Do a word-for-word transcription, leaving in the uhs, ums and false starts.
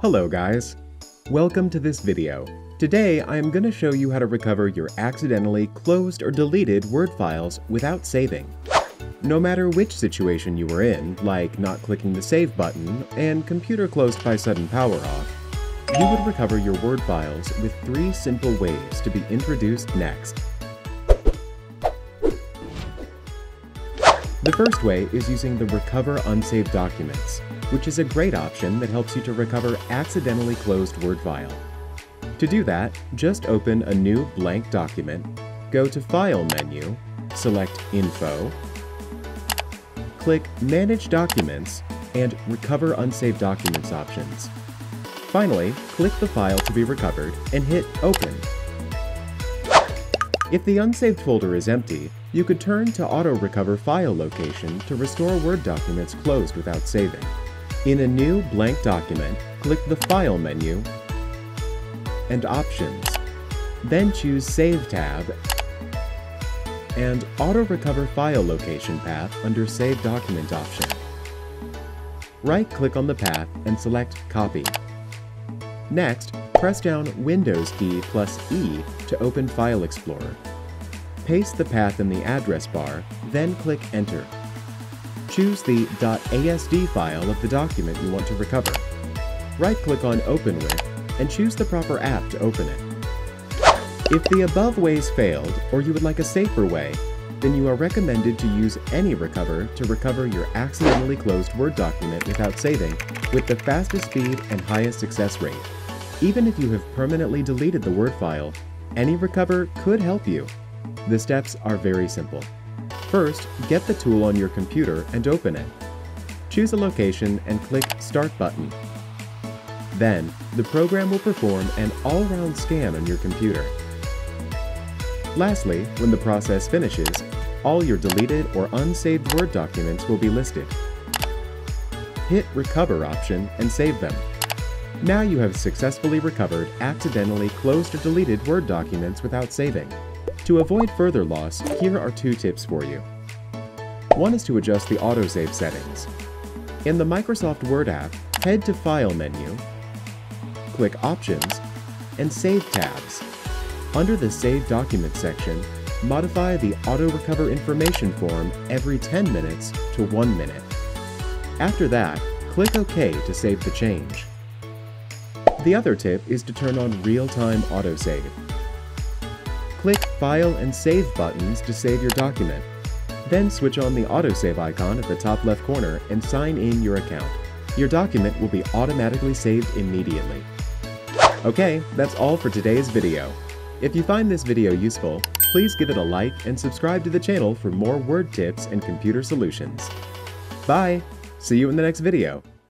Hello guys! Welcome to this video. Today I am going to show you how to recover your accidentally closed or deleted Word files without saving. No matter which situation you were in, like not clicking the save button and computer closed by sudden power off, you would recover your Word files with three simple ways to be introduced next. The first way is using the Recover Unsaved Documents, which is a great option that helps you to recover accidentally closed Word file. To do that, just open a new blank document, go to File menu, select Info, click Manage Documents, and Recover Unsaved Documents options. Finally, click the file to be recovered and hit Open. If the unsaved folder is empty, you could turn to Auto-Recover File Location to restore Word documents closed without saving. In a new blank document, click the File menu and Options, then choose Save tab and Auto-Recover File Location path under Save Document option. Right-click on the path and select Copy. Next, press down Windows key plus E to open File Explorer. Paste the path in the address bar, then click Enter. Choose the .asd file of the document you want to recover. Right-click on Open With and choose the proper app to open it. If the above ways failed, or you would like a safer way, then you are recommended to use AnyRecover to recover your accidentally closed Word document without saving with the fastest speed and highest success rate. Even if you have permanently deleted the Word file, AnyRecover could help you. The steps are very simple. First, get the tool on your computer and open it. Choose a location and click Start button. Then, the program will perform an all-round scan on your computer. Lastly, when the process finishes, all your deleted or unsaved Word documents will be listed. Hit Recover option and save them. Now you have successfully recovered accidentally closed or deleted Word documents without saving. To avoid further loss, here are two tips for you. One is to adjust the autosave settings. In the Microsoft Word app, head to File menu, click Options, and Save tabs. Under the Save Documents section, modify the Auto-Recover Information form every ten minutes to one minute. After that, click OK to save the change. The other tip is to turn on real-time autosave. Click File and Save buttons to save your document. Then switch on the autosave icon at the top left corner and sign in your account. Your document will be automatically saved immediately. Okay, that's all for today's video. If you find this video useful, please give it a like and subscribe to the channel for more Word tips and computer solutions. Bye! See you in the next video!